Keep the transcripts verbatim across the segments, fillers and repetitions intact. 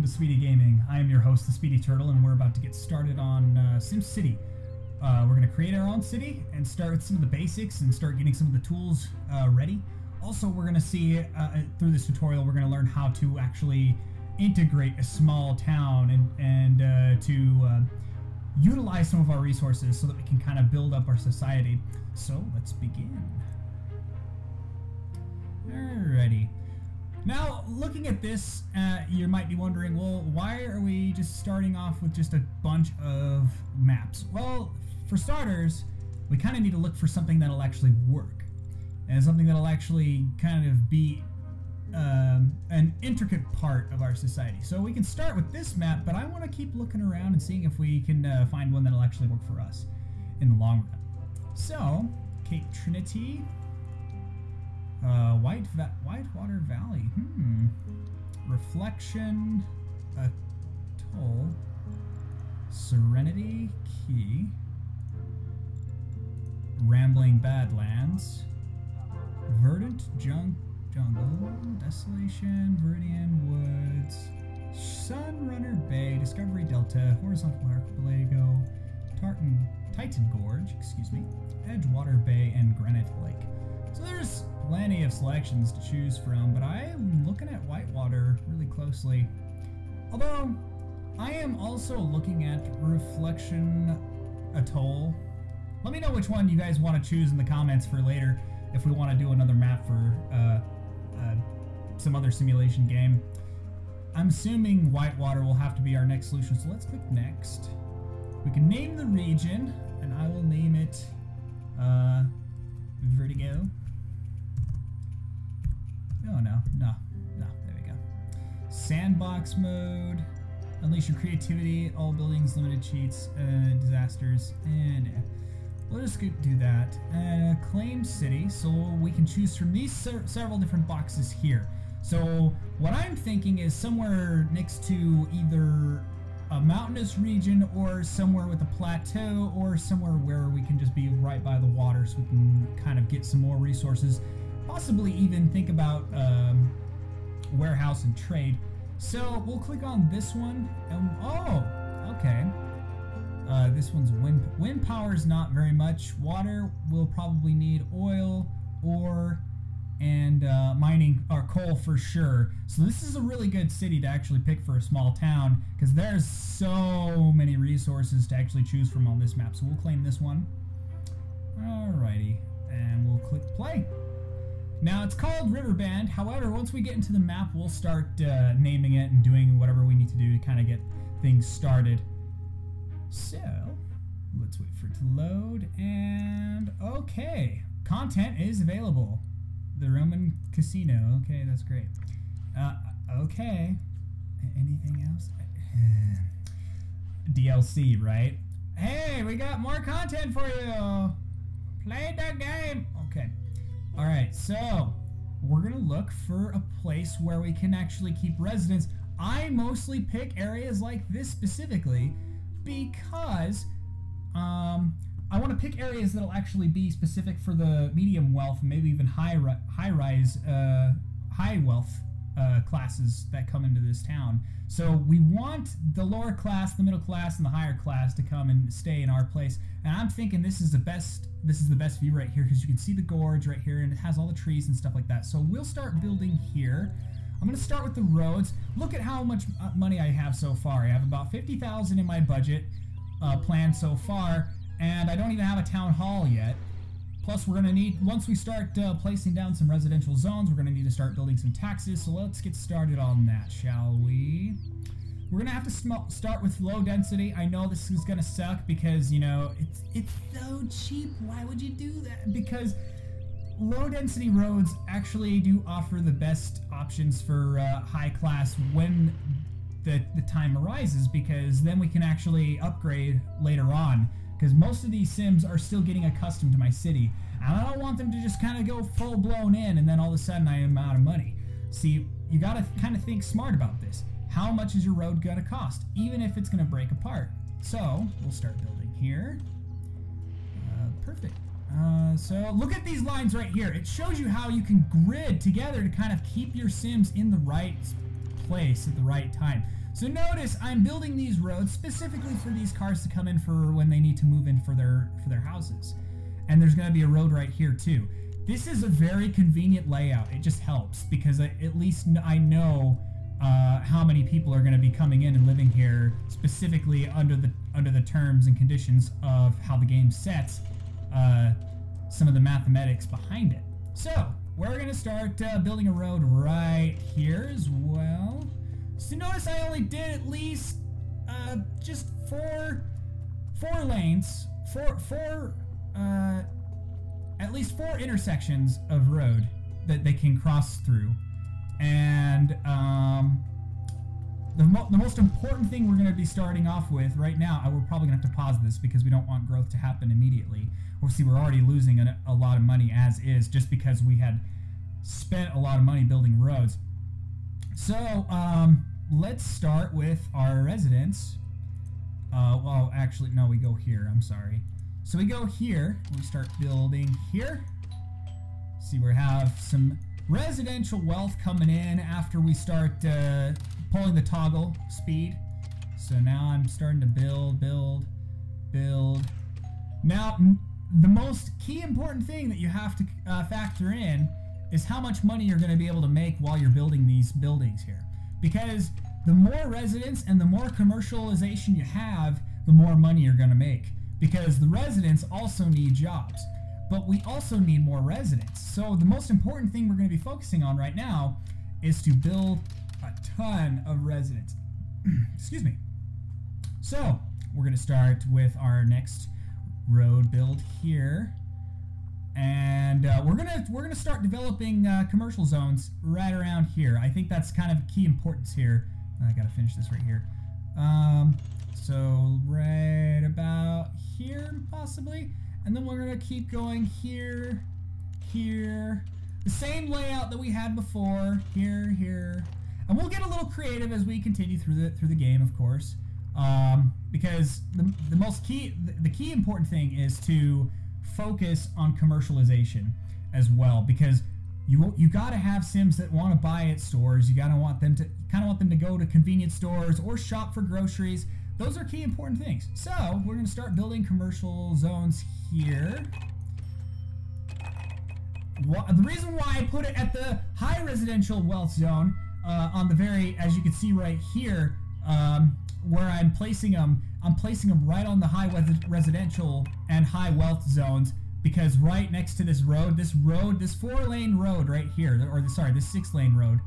welcome to Speedy Gaming. I am your host, the Speedy Turtle, and we're about to get started on uh, SimCity. Uh, we're going to create our own city and start with some of the basics and start getting some of the tools uh, ready. Also, we're going to see, uh, through this tutorial, we're going to learn how to actually integrate a small town and, and uh, to uh, utilize some of our resources so that we can kind of build up our society. So, let's begin. Alrighty. Now, looking at this, uh, you might be wondering, well, why are we just starting off with just a bunch of maps? Well, for starters, we kind of need to look for something that'll actually work, and something that'll actually kind of be um, an intricate part of our society. So we can start with this map, but I want to keep looking around and seeing if we can uh, find one that'll actually work for us in the long run. So, Cape Trinity. Uh, White Va- Whitewater Valley. Hmm. Reflection Atoll. Serenity Key. Rambling Badlands. Verdant Jung- Jungle. Desolation. Viridian Woods. Sunrunner Bay. Discovery Delta. Horizontal Archipelago. Tartan- Titan Gorge. Excuse me. Edgewater Bay and Granite Lake. So there's plenty of selections to choose from, but I'm looking at Whitewater really closely. Although, I am also looking at Reflection Atoll. Let me know which one you guys want to choose in the comments for later, if we want to do another map for uh, uh, some other simulation game. I'm assuming Whitewater will have to be our next solution, so let's click next. We can name the region, and I will name it uh, Vertigo. No, no, no, no, there we go. Sandbox mode, unleash your creativity, all buildings, limited cheats, uh, disasters, and uh, we'll just do that. Uh, claim city, so we can choose from these ser several different boxes here. So what I'm thinking is somewhere next to either a mountainous region or somewhere with a plateau or somewhere where we can just be right by the water so we can kind of get some more resources. Possibly even think about um, warehouse and trade. So we'll click on this one. And, oh, okay. Uh, this one's wind. Wind power is not very much. Water will probably need oil, ore, and uh, mining or coal for sure. So this is a really good city to actually pick for a small town because there's so many resources to actually choose from on this map. So we'll claim this one. Alrighty, and we'll click play. Now, it's called Riverband. However, once we get into the map, we'll start uh, naming it and doing whatever we need to do to kind of get things started. So, let's wait for it to load, and okay. Content is available. The Roman Casino. Okay, that's great. Uh, okay. Anything else? D L C, right? Hey, we got more content for you. Play the game. Okay. Alright, so we're going to look for a place where we can actually keep residents. I mostly pick areas like this specifically because um, I want to pick areas that will actually be specific for the medium wealth, maybe even high, ri high rise, uh, high wealth uh, classes that come into this town. So we want the lower class, the middle class, and the higher class to come and stay in our place. And I'm thinking this is the best. This is the best view right here because you can see the gorge right here, and it has all the trees and stuff like that. So we'll start building here. I'm gonna start with the roads. Look at how much money I have so far. I have about fifty thousand in my budget uh, planned so far, and I don't even have a town hall yet. Plus, we're gonna need, once we start uh, placing down some residential zones, we're gonna need to start building some taxes. So let's get started on that, shall we? We're gonna have to start with low density. I know this is gonna suck because, you know, it's it's so cheap. Why would you do that? Because low density roads actually do offer the best options for uh, high class when the, the time arises, because then we can actually upgrade later on. Because most of these Sims are still getting accustomed to my city, and I don't want them to just kind of go full blown in and then all of a sudden I am out of money. See, you gotta kind of think smart about this. How much is your road gonna cost, even if it's gonna break apart? So we'll start building here. Uh, perfect. Uh, so look at these lines right here. It shows you how you can grid together to kind of keep your Sims in the right place at the right time. So notice I'm building these roads specifically for these cars to come in for when they need to move in for their for their houses. And there's going to be a road right here too. This is a very convenient layout. It just helps because I, at least I know uh, how many people are going to be coming in and living here specifically under the under the terms and conditions of how the game sets uh, some of the mathematics behind it. So we're going to start uh, building a road right here as well. So notice I only did at least uh, just four, four lanes, four, four, uh, at least four intersections of road that they can cross through. And um, the, mo the most important thing we're going to be starting off with right now, I, we're probably going to have to pause this because we don't want growth to happen immediately. We'll see, we're already losing a, a lot of money as is just because we had spent a lot of money building roads. So, um, let's start with our residence. Uh, well, actually, no, we go here. I'm sorry. So we go here. We start building here. See, we have some residential wealth coming in after we start uh, pulling the toggle speed. So now I'm starting to build, build, build. Now, the most key important thing that you have to uh, factor in is how much money you're going to be able to make while you're building these buildings here. Because the more residents and the more commercialization you have, the more money you're going to make. Because the residents also need jobs, but we also need more residents. So the most important thing we're going to be focusing on right now is to build a ton of residents. Excuse me. So we're going to start with our next road build here. And uh, we're gonna we're gonna start developing uh, commercial zones right around here. I think that's kind of key importance here. I gotta finish this right here. Um, so right about here possibly, and then we're gonna keep going here, here, the same layout that we had before. Here, here, and we'll get a little creative as we continue through the through the game, of course, um, because the the most key the, the key important thing is to focus on commercialization as well, because you you got to have Sims that want to buy at stores. You got to want them to kind of want them to go to convenience stores or shop for groceries. Those are key important things. So we're going to start building commercial zones here. What, the reason why I put it at the high residential wealth zone uh, on the very, as you can see right here, um, where I'm placing them, I'm placing them right on the high residential and high wealth zones, because right next to this road, this road, this four lane road right here, or the, sorry, this six lane road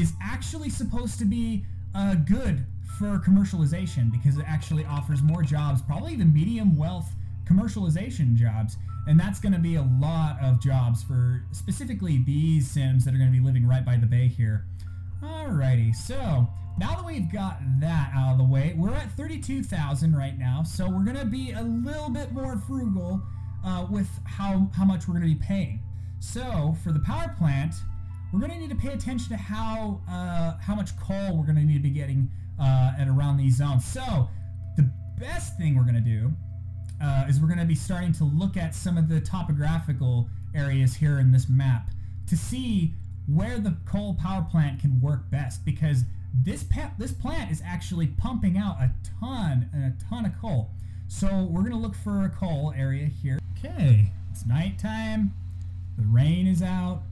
is actually supposed to be uh, good for commercialization because it actually offers more jobs, probably the medium wealth commercialization jobs. And that's going to be a lot of jobs for specifically these Sims that are going to be living right by the bay here. Alrighty, so now that we've got that out of the way, we're at thirty-two thousand right now, so we're going to be a little bit more frugal uh, with how, how much we're going to be paying. So for the power plant, we're going to need to pay attention to how, uh, how much coal we're going to need to be getting uh, at around these zones. So the best thing we're going to do uh, is we're going to be starting to look at some of the topographical areas here in this map to see where the coal power plant can work best, because this this plant is actually pumping out a ton and a ton of coal. So we're gonna look for a coal area here. Okay, it's nighttime. The rain is out.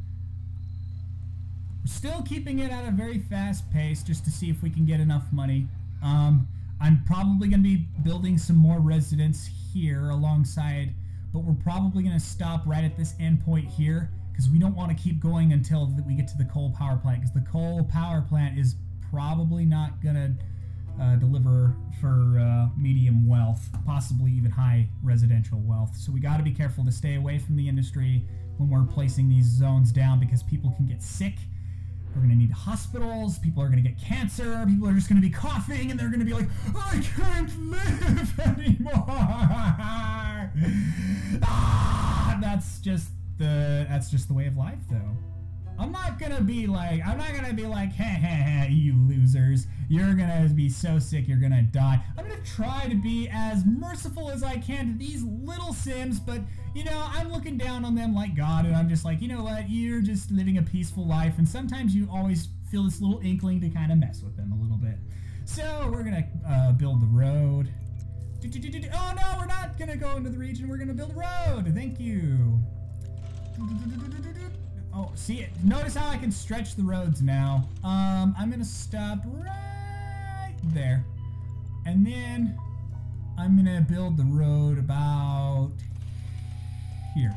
We're still keeping it at a very fast pace just to see if we can get enough money. Um, I'm probably gonna be building some more residents here alongside, but we're probably gonna stop right at this end point here because we don't want to keep going until we get to the coal power plant, because the coal power plant is probably not gonna uh, deliver for uh, medium wealth, possibly even high residential wealth. So we gotta be careful to stay away from the industry when we're placing these zones down, because people can get sick. We're gonna need hospitals, people are gonna get cancer, people are just gonna be coughing and they're gonna be like, I can't live anymore. ah, that's just the, that's just the way of life though. I'm not gonna be like, I'm not gonna be like, hey, hey, hey, you losers. You're gonna be so sick, you're gonna die. I'm gonna try to be as merciful as I can to these little Sims, but, you know, I'm looking down on them like God, and I'm just like, you know what, you're just living a peaceful life, and sometimes you always feel this little inkling to kind of mess with them a little bit. So we're gonna uh, build the road. Do, do, do, do, do. Oh no, we're not gonna go into the region. We're gonna build a road. Thank you. Do, do, do, do, do, do. Oh, see it. Notice how I can stretch the roads now. Um, I'm gonna stop right there, and then I'm gonna build the road about here.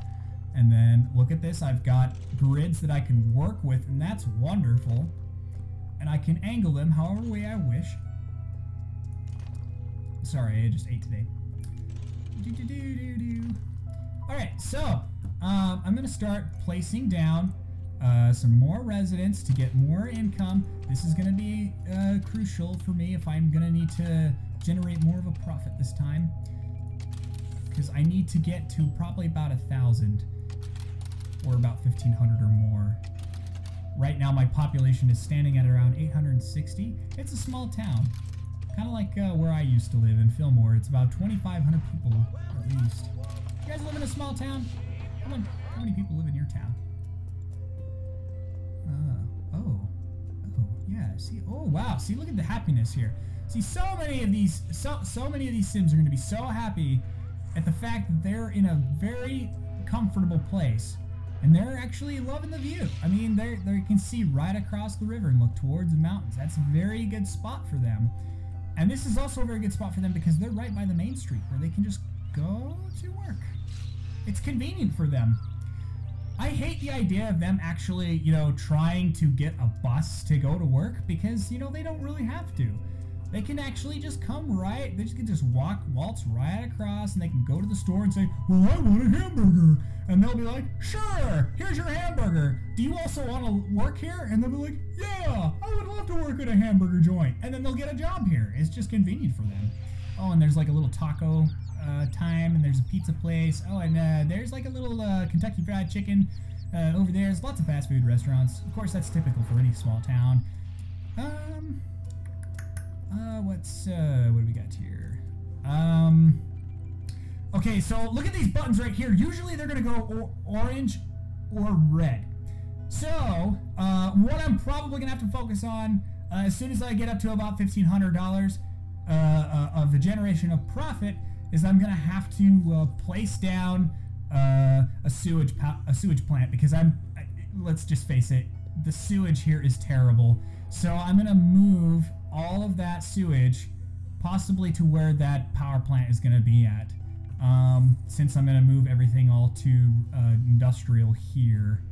And then look at this, I've got grids that I can work with, and that's wonderful. And I can angle them however way I wish. Sorry, I just ate today. Do, do, do, do, do. All right, so um, I'm gonna start placing down uh, some more residents to get more income. This is gonna be uh, crucial for me if I'm gonna need to generate more of a profit this time, because I need to get to probably about a thousand. Or about fifteen hundred or more. Right now my population is standing at around eight hundred sixty. It's a small town, kind of like uh, where I used to live in Fillmore. It's about twenty-five hundred people at least. You guys live in a small town? How many, how many people live in your town? Uh, oh, oh yeah. See, oh wow. See, look at the happiness here. See, so many of these, so so many of these Sims are going to be so happy at the fact that they're in a very comfortable place. And they're actually loving the view. I mean, they they can see right across the river and look towards the mountains. That's a very good spot for them. And this is also a very good spot for them because they're right by the main street where they can just go to work. It's convenient for them. I hate the idea of them actually, you know, trying to get a bus to go to work because, you know, they don't really have to. They can actually just come right, they just can just walk, waltz right across, and they can go to the store and say, well, I want a hamburger. And they'll be like, sure, here's your hamburger. Do you also want to work here? And they'll be like, yeah, I would love to work at a hamburger joint. And then they'll get a job here. It's just convenient for them. Oh, and there's like a little taco uh, time, and there's a pizza place. Oh, and uh, there's like a little uh, Kentucky Fried Chicken uh, over there. There's lots of fast food restaurants. Of course, that's typical for any small town. Um... Uh, what's, uh, what do we got here? Um, okay, so look at these buttons right here. Usually they're going to go or orange or red. So, uh, what I'm probably going to have to focus on, uh, as soon as I get up to about fifteen hundred dollars uh, uh, of the generation of profit, is I'm going to have to, uh, place down, uh, a sewage, a sewage plant, because I'm, I, let's just face it, the sewage here is terrible. So I'm going to move all of that sewage possibly to where that power plant is going to be at, um, since I'm going to move everything all to uh, industrial here.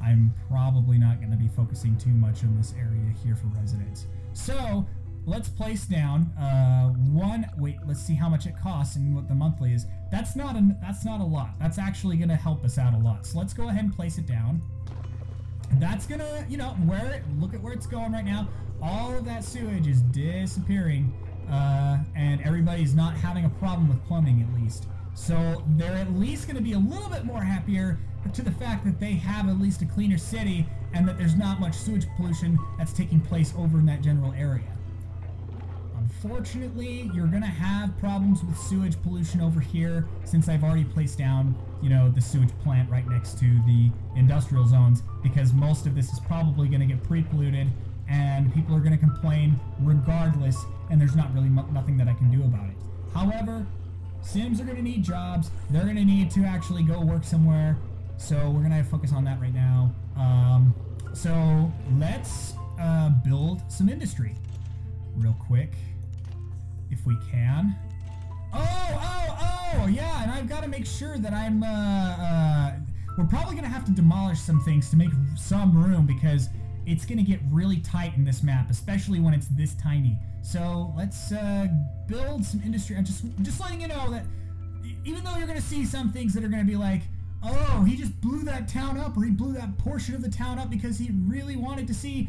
I'm probably not going to be focusing too much on this area here for residents. So let's place down uh, one. Wait, let's see how much it costs and what the monthly is. That's not a, that's not a lot. That's actually going to help us out a lot. So let's go ahead and place it down. That's going to, you know, where it, look at where it's going right now. All of that sewage is disappearing, uh, and everybody's not having a problem with plumbing, at least. So they're at least going to be a little bit more happier to the fact that they have at least a cleaner city and that there's not much sewage pollution that's taking place over in that general area. Unfortunately, you're going to have problems with sewage pollution over here, since I've already placed down, you know, the sewage plant right next to the industrial zones, because most of this is probably going to get pre-polluted. And people are going to complain regardless, and there's not really nothing that I can do about it. However, Sims are going to need jobs. They're going to need to actually go work somewhere. So we're going to focus on that right now. Um, so let's uh, build some industry real quick, if we can. Oh, oh, oh, yeah. And I've got to make sure that I'm... Uh, uh, we're probably going to have to demolish some things to make some room, because it's going to get really tight in this map, especially when it's this tiny. So let's uh, build some industry. I'm just, just letting you know that even though you're going to see some things that are going to be like, oh, he just blew that town up, or he blew that portion of the town up because he really wanted to see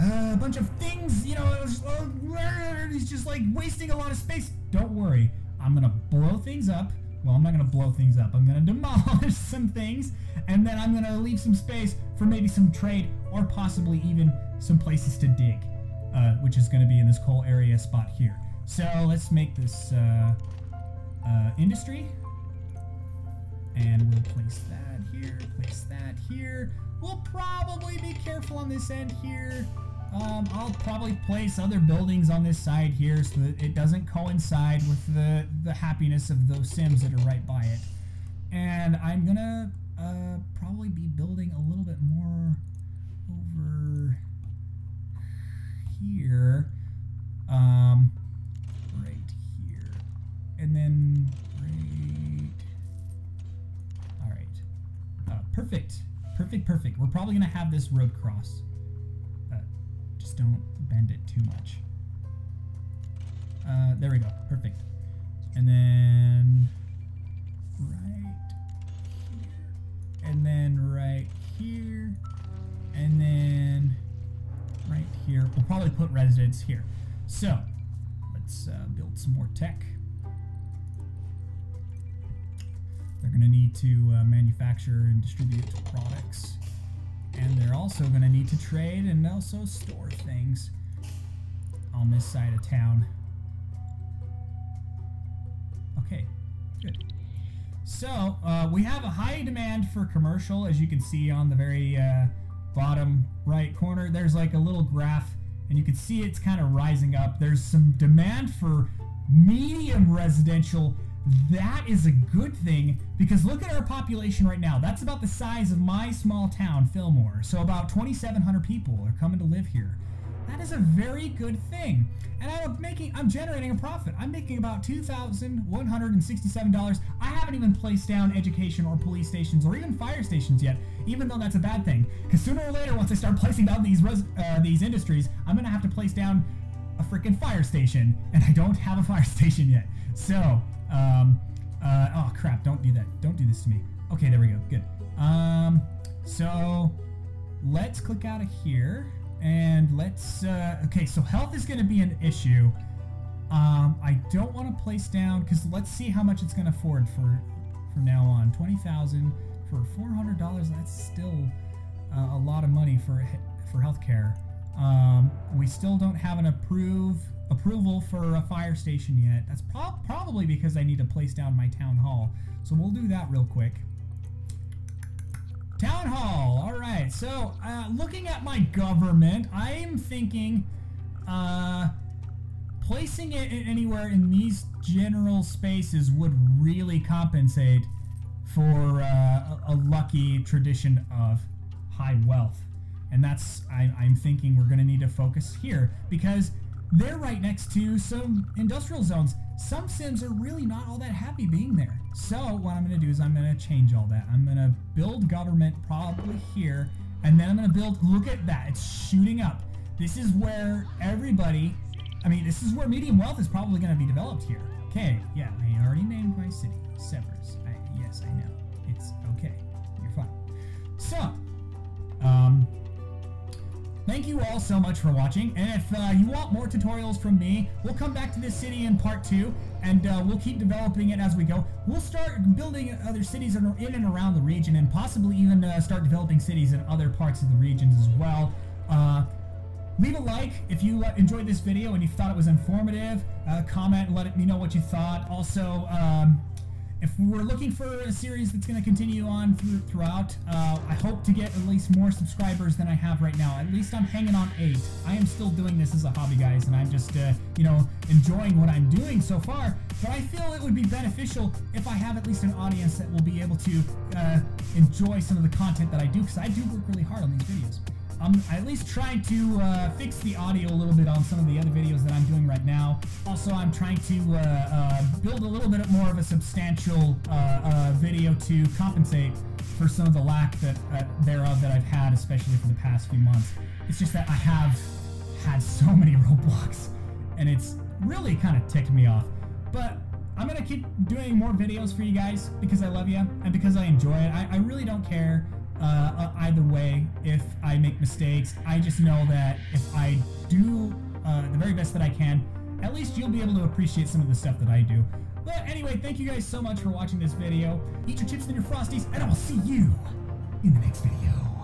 uh, a bunch of things, you know, it was just, oh, he's just like wasting a lot of space. Don't worry. I'm going to blow things up. Well, I'm not going to blow things up. I'm going to demolish some things, and then I'm going to leave some space for maybe some trade, or possibly even some places to dig, uh, which is going to be in this coal area spot here. So let's make this uh, uh, industry, and we'll place that here, place that here. We'll probably be careful on this end here. Um, I'll probably place other buildings on this side here so that it doesn't coincide with the, the happiness of those Sims that are right by it. And I'm going to uh, probably be building a little bit more over here. Um, right here. And then right... All right. Uh, perfect. Perfect, perfect. We're probably going to have this road cross. Just don't bend it too much. Uh, there we go. Perfect. And then right here. And then right here. And then right here. We'll probably put residence here. So let's uh, build some more tech. They're going to need to uh, manufacture and distribute products. And they're also going to need to trade and also store things on this side of town. Okay, good. So, uh, we have a high demand for commercial, as you can see on the very uh, bottom right corner. There's like a little graph, and you can see it's kind of rising up. There's some demand for medium residential. That is a good thing, because look at our population right now. That's about the size of my small town, Fillmore. So about twenty-seven hundred people are coming to live here. That is a very good thing. And I'm making, I'm generating a profit. I'm making about two thousand one hundred sixty-seven dollars. I haven't even placed down education or police stations or even fire stations yet, even though that's a bad thing. Because sooner or later, once I start placing down these, res uh, these industries, I'm going to have to place down a freaking fire station. And I don't have a fire station yet. So... Um, uh, oh crap, don't do that. Don't do this to me. Okay, there we go. Good. Um, so let's click out of here and let's, uh, okay, so health is going to be an issue. Um, I don't want to place down, because let's see how much it's going to afford for, from now on. twenty thousand for four hundred dollars. That's still uh, a lot of money for, for healthcare. Um, we still don't have an approve approval for a fire station yet. That's pro probably because I need to place down my town hall. So we'll do that real quick. Town hall. All right. So uh, looking at my government, I am thinking uh, placing it anywhere in these general spaces would really compensate for uh, a, a lucky tradition of high wealth. And that's, I, I'm thinking we're going to need to focus here, because they're right next to some industrial zones. Some Sims are really not all that happy being there. So what I'm going to do is I'm going to change all that. I'm going to build government probably here, and then I'm going to build, look at that, it's shooting up. This is where everybody, I mean, this is where medium wealth is probably going to be developed here. Okay, yeah, I already named my city, Severus. I, yes, I know. It's okay. You're fine. So, um... thank you all so much for watching, and if uh, you want more tutorials from me, we'll come back to this city in part two, and uh, we'll keep developing it as we go. We'll start building other cities in and around the region, and possibly even uh, start developing cities in other parts of the regions as well. Uh, leave a like if you uh, enjoyed this video and you thought it was informative. Uh, comment and let me know what you thought. Also, um, if we're looking for a series that's going to continue on through, throughout, uh, I hope to get at least more subscribers than I have right now. At least I'm hanging on eight. I am still doing this as a hobby, guys, and I'm just, uh, you know, enjoying what I'm doing so far. But I feel it would be beneficial if I have at least an audience that will be able to uh, enjoy some of the content that I do, because I do work really hard on these videos. I'm at least trying to uh, fix the audio a little bit on some of the other videos that I'm doing right now. Also, I'm trying to uh, uh, build a little bit more of a substantial uh, uh, video to compensate for some of the lack that uh, thereof that I've had, especially for the past few months. It's just that I have had so many roadblocks, and it's really kind of ticked me off. But I'm going to keep doing more videos for you guys, because I love you and because I enjoy it. I, I really don't care. Uh, either way, if I make mistakes, I just know that if I do uh, the very best that I can, at least you'll be able to appreciate some of the stuff that I do. But anyway, thank you guys so much for watching this video. Eat your chips and your Frosties, and I will see you in the next video.